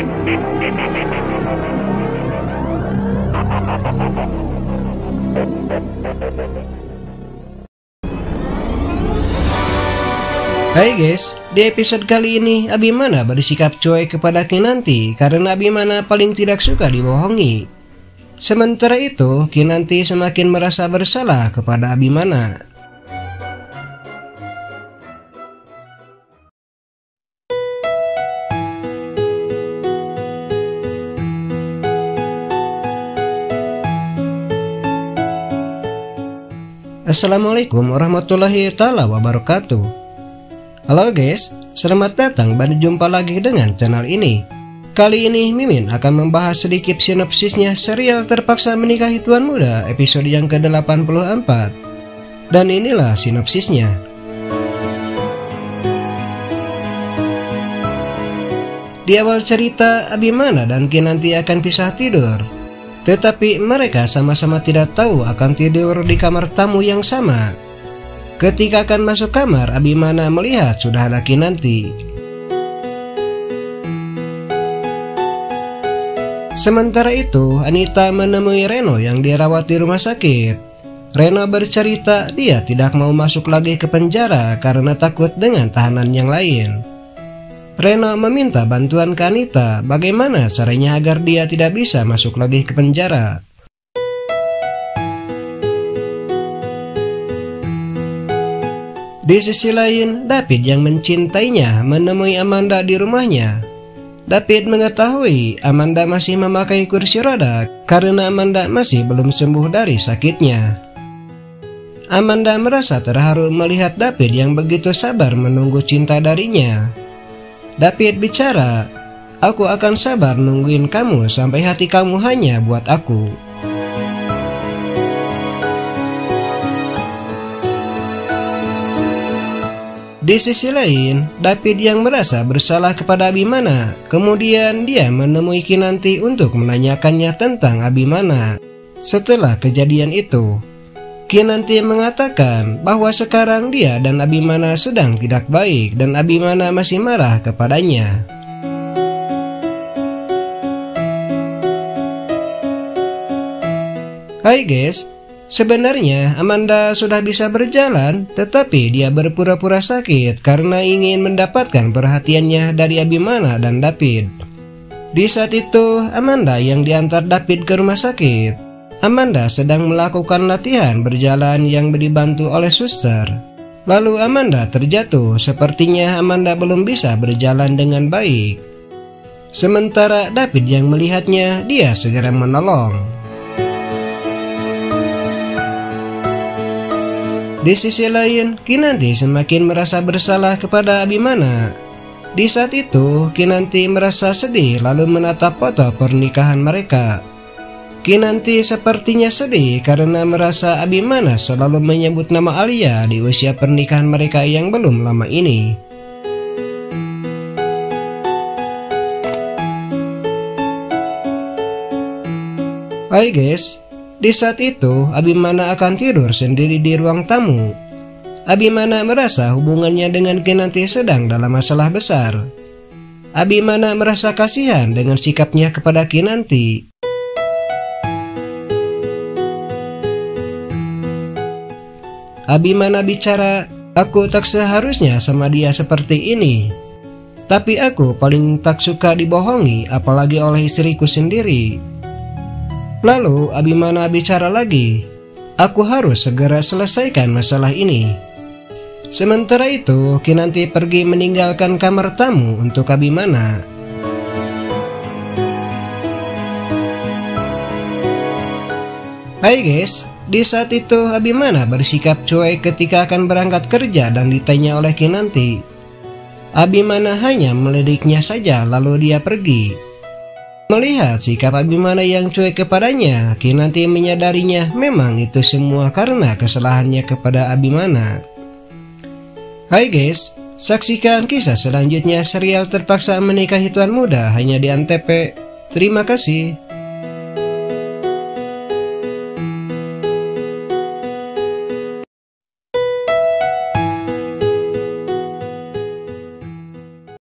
Hai guys, di episode kali ini Abhimana bersikap cuek kepada Kinanti karena Abhimana paling tidak suka dibohongi. Sementara itu, Kinanti semakin merasa bersalah kepada Abhimana. Assalamualaikum warahmatullahi taala wabarakatuh. Halo guys, selamat datang berjumpa lagi dengan channel ini. Kali ini Mimin akan membahas sedikit sinopsisnya serial Terpaksa Menikahi Tuan Muda episode yang ke-84. Dan inilah sinopsisnya. Di awal cerita, Abhimana dan Kinanti akan pisah tidur. Tetapi mereka sama-sama tidak tahu akan tidur di kamar tamu yang sama. Ketika akan masuk kamar, Abhimana melihat sudah ada Kinanti. Sementara itu, Anita menemui Reno yang dirawat di rumah sakit. Reno bercerita dia tidak mau masuk lagi ke penjara karena takut dengan tahanan yang lain. Reno meminta bantuan ke Anita bagaimana caranya agar dia tidak bisa masuk lagi ke penjara. Di sisi lain, David yang mencintainya menemui Amanda di rumahnya. David mengetahui Amanda masih memakai kursi roda karena Amanda masih belum sembuh dari sakitnya. Amanda merasa terharu melihat David yang begitu sabar menunggu cinta darinya. David bicara, "Aku akan sabar nungguin kamu sampai hati kamu hanya buat aku." Di sisi lain, David yang merasa bersalah kepada Abhimana, kemudian dia menemui Kinanti untuk menanyakannya tentang Abhimana. Setelah kejadian itu, Kinanti mengatakan bahwa sekarang dia dan Abhimana sedang tidak baik dan Abhimana masih marah kepadanya. Hai guys, sebenarnya Amanda sudah bisa berjalan, tetapi dia berpura-pura sakit karena ingin mendapatkan perhatiannya dari Abhimana dan David. Di saat itu, Amanda yang diantar David ke rumah sakit. Amanda sedang melakukan latihan berjalan yang dibantu oleh suster. Lalu Amanda terjatuh, sepertinya Amanda belum bisa berjalan dengan baik. Sementara David yang melihatnya, dia segera menolong. Di sisi lain, Kinanti semakin merasa bersalah kepada Abhimana. Di saat itu, Kinanti merasa sedih lalu menatap foto pernikahan mereka. Kinanti sepertinya sedih karena merasa Abhimana selalu menyebut nama Alia di usia pernikahan mereka yang belum lama ini. Hai guys. Di saat itu, Abhimana akan tidur sendiri di ruang tamu. Abhimana merasa hubungannya dengan Kinanti sedang dalam masalah besar. Abhimana merasa kasihan dengan sikapnya kepada Kinanti. Abhimana bicara, "Aku tak seharusnya sama dia seperti ini. Tapi aku paling tak suka dibohongi, apalagi oleh istriku sendiri." Lalu Abhimana bicara lagi, "Aku harus segera selesaikan masalah ini." Sementara itu, Kinanti pergi meninggalkan kamar tamu untuk Abhimana. Hai guys, di saat itu Abhimana bersikap cuek ketika akan berangkat kerja dan ditanya oleh Kinanti. Abhimana hanya melediknya saja lalu dia pergi. Melihat sikap Abhimana yang cuek kepadanya, Kinanti menyadarinya memang itu semua karena kesalahannya kepada Abhimana. Hai guys, saksikan kisah selanjutnya serial Terpaksa Menikahi Tuan Muda hanya di ANTV. Terima kasih.